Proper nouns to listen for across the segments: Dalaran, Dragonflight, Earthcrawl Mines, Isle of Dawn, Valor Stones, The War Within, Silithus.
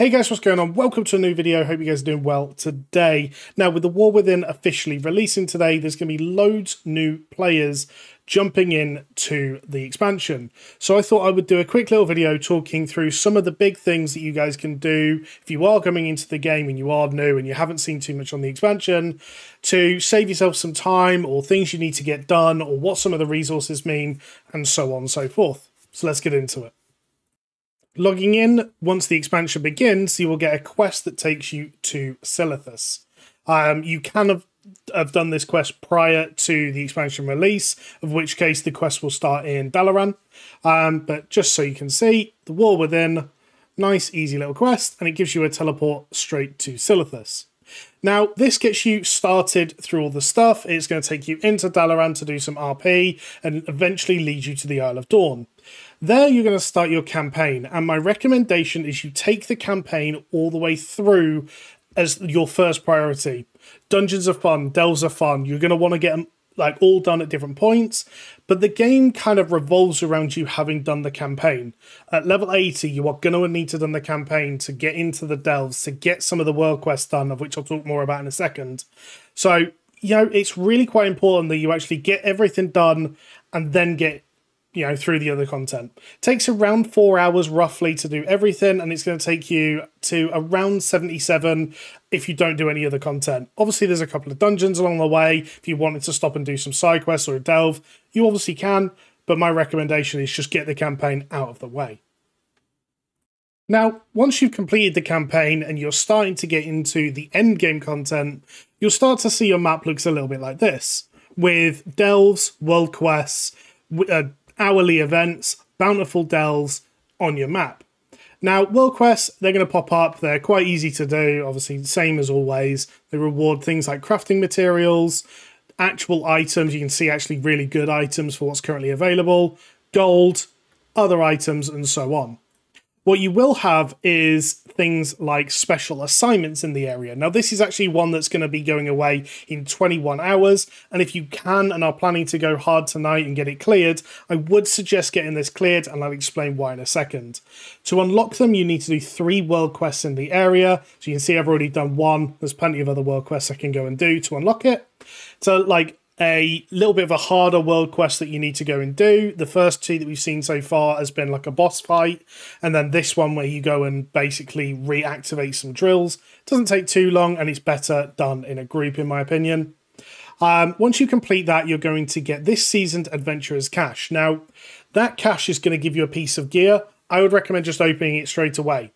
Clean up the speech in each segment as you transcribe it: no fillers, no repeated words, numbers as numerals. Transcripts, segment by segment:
Hey guys, what's going on? Welcome to a new video. Hope you guys are doing well today. Now, with The War Within officially releasing today, there's going to be loads new players jumping in to the expansion. So I thought I would do a quick little video talking through some of the big things that you guys can do if you are coming into the game and you are new and you haven't seen too much on the expansion to save yourself some time or things you need to get done or what some of the resources mean and so on and so forth. So let's get into it. Logging in, once the expansion begins, you will get a quest that takes you to Silithus. You can have done this quest prior to the expansion release, of which case the quest will start in Dalaran. But just so you can see, The War Within, nice, easy little quest, and it gives you a teleport straight to Silithus. Now, this gets you started through all the stuff. It's going to take you into Dalaran to do some RP and eventually lead you to the Isle of Dawn. There, you're going to start your campaign. And my recommendation is you take the campaign all the way through as your first priority. Dungeons are fun. Delves are fun. You're going to want to get them like all done at different points. But the game kind of revolves around you having done the campaign. At level 80, you are going to need to have done the campaign to get into the delves, to get some of the world quests done, of which I'll talk more about in a second. So, you know, it's really quite important that you actually get everything done and then get, you know, through the other content. It takes around 4 hours roughly to do everything, and it's going to take you to around 77 if you don't do any other content. Obviously, there's a couple of dungeons along the way. If you wanted to stop and do some side quests or a delve, you obviously can, but my recommendation is just get the campaign out of the way. Now, once you've completed the campaign and you're starting to get into the end game content, you'll start to see your map looks a little bit like this, with delves, world quests, hourly events, bountiful delves on your map. Now, world quests, they're going to pop up. They're quite easy to do, obviously, same as always. They reward things like crafting materials, actual items. You can see actually really good items for what's currently available, gold, other items, and so on. What you will have is things like special assignments in the area. Now, this is actually one that's going to be going away in 21 hours. And if you can and are planning to go hard tonight and get it cleared, I would suggest getting this cleared, and I'll explain why in a second. To unlock them, you need to do 3 world quests in the area. So you can see I've already done one. There's plenty of other world quests I can go and do to unlock it. So, like, a little bit of a harder world quest that you need to go and do. The first 2 that we've seen so far has been like a boss fight, and then this one where you go and basically reactivate some drills. It doesn't take too long, and it's better done in a group, in my opinion. Once you complete that, you're going to get this Seasoned Adventurer's Cache. Now, that cache is going to give you a piece of gear. I would recommend just opening it straight away.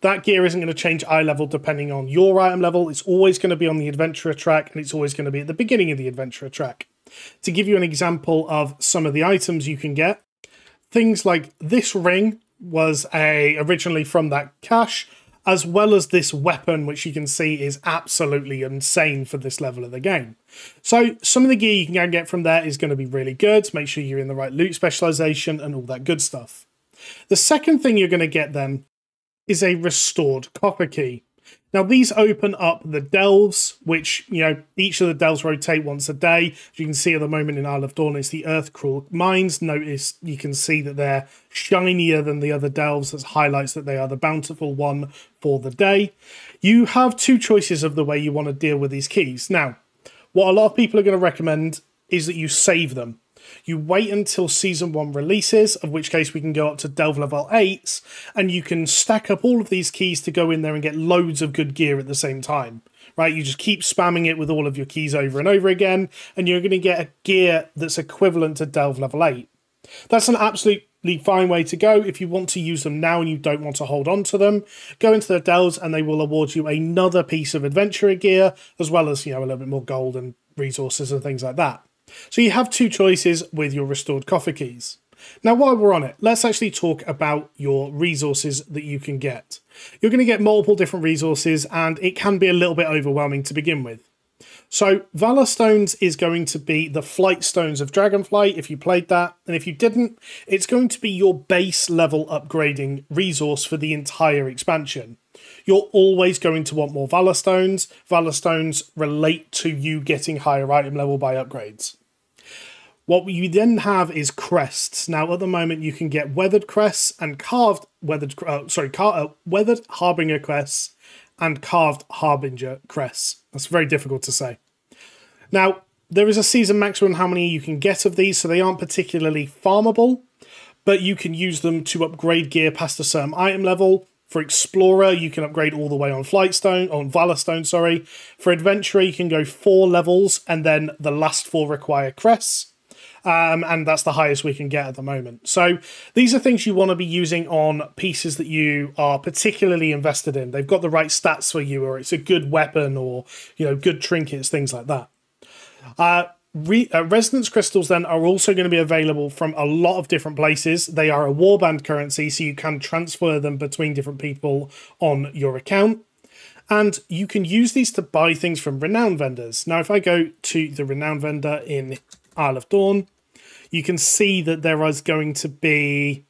That gear isn't going to change eye level depending on your item level. It's always going to be on the adventurer track, and it's always going to be at the beginning of the adventurer track. To give you an example of some of the items you can get, things like this ring was originally from that cache, as well as this weapon, which you can see is absolutely insane for this level of the game. So some of the gear you can get from there is going to be really good. Make sure you're in the right loot specialization and all that good stuff. The second thing you're going to get then is a restored copper key. Now, these open up the delves, which, you know, each of the delves rotate once a day. As you can see at the moment in Isle of Dawn, it's the Earthcrawl Mines. Notice you can see that they're shinier than the other delves. That highlights that they are the bountiful one for the day. You have 2 choices of the way you want to deal with these keys. Now, what a lot of people are going to recommend is that you save them. You wait until Season 1 releases, of which case we can go up to Delve Level 8s, and you can stack up all of these keys to go in there and get loads of good gear at the same time, right? You just keep spamming it with all of your keys over and over again, and you're going to get a gear that's equivalent to Delve Level 8. That's an absolutely fine way to go. If you want to use them now and you don't want to hold on to them, go into the delves and they will award you another piece of adventurer gear, as well as, you know, a little bit more gold and resources and things like that. So you have 2 choices with your restored coffer keys. Now, while we're on it, let's actually talk about your resources that you can get. You're going to get multiple different resources, and it can be a little bit overwhelming to begin with. So Valor Stones is going to be the flight stones of Dragonflight, if you played that. And if you didn't, it's going to be your base level upgrading resource for the entire expansion. You're always going to want more Valor Stones. Valor Stones relate to you getting higher item level by upgrades. What you then have is crests. Now, at the moment, you can get weathered crests and carved weathered harbinger crests and carved harbinger crests. That's very difficult to say. Now, there is a season maximum on how many you can get of these, so they aren't particularly farmable, but you can use them to upgrade gear past a certain item level. For Explorer, you can upgrade all the way on Valor Stone, sorry. For Adventurer, you can go 4 levels, and then the last 4 require crests. And that's the highest we can get at the moment. So these are things you want to be using on pieces that you are particularly invested in. They've got the right stats for you, or it's a good weapon, or good trinkets, things like that. Resonance crystals then are also going to be available from a lot of different places. They are a warband currency, so you can transfer them between different people on your account. And you can use these to buy things from renowned vendors. Now, if I go to the renowned vendor in Isle of Dawn, you can see that there is going to be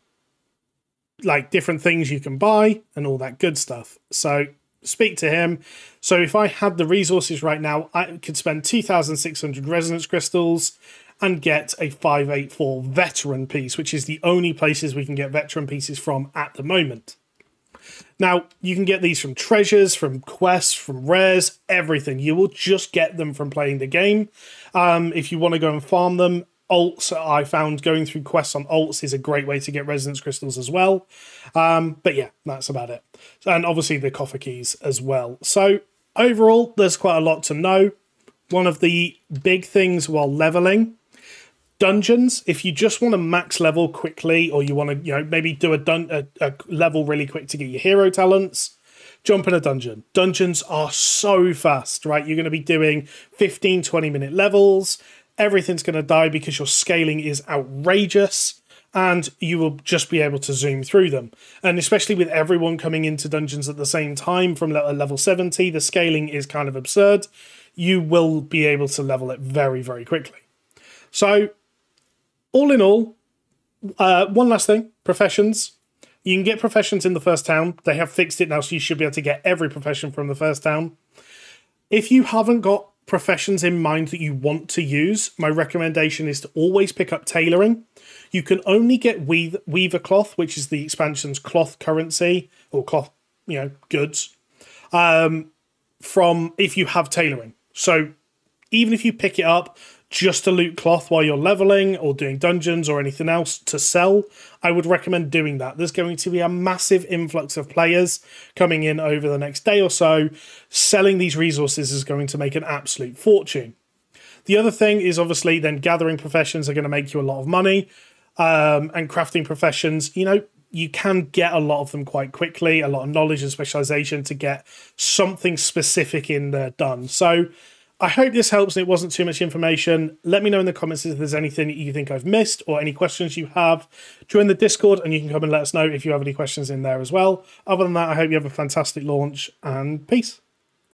like different things you can buy and all that good stuff. So speak to him. So if I had the resources right now, I could spend 2,600 resonance crystals and get a 584 veteran piece, which is the only places we can get veteran pieces from at the moment. Now, you can get these from treasures, from quests, from rares, everything. You will just get them from playing the game. If you want to go and farm them, alts, I found going through quests on alts is a great way to get resonance crystals as well. But yeah, that's about it. And obviously the coffer keys as well. So overall, there's quite a lot to know. One of the big things while leveling... dungeons, if you just want to max level quickly, or you want to maybe do a level really quick to get your hero talents, jump in a dungeon. Dungeons are so fast, right? You're going to be doing 15-20 minute levels. Everything's going to die because your scaling is outrageous, and you will just be able to zoom through them. And especially with everyone coming into dungeons at the same time from level 70, the scaling is kind of absurd. You will be able to level it very, very quickly. So all in all, one last thing, professions. You can get professions in the first town. They have fixed it now, so you should be able to get every profession from the first town. If you haven't got professions in mind that you want to use, my recommendation is to always pick up tailoring. You can only get weaver cloth, which is the expansion's cloth currency, or cloth, goods, from if you have tailoring. So even if you pick it up just to loot cloth while you're leveling or doing dungeons or anything else to sell, I would recommend doing that. There's going to be a massive influx of players coming in over the next day or so. Selling these resources is going to make an absolute fortune. The other thing is obviously then gathering professions are going to make you a lot of money, and crafting professions, you can get a lot of them quite quickly, a lot of knowledge and specialization to get something specific in there done. So I hope this helps and it wasn't too much information. Let me know in the comments if there's anything that you think I've missed or any questions you have. Join the Discord and you can come and let us know if you have any questions in there as well. Other than that, I hope you have a fantastic launch and peace.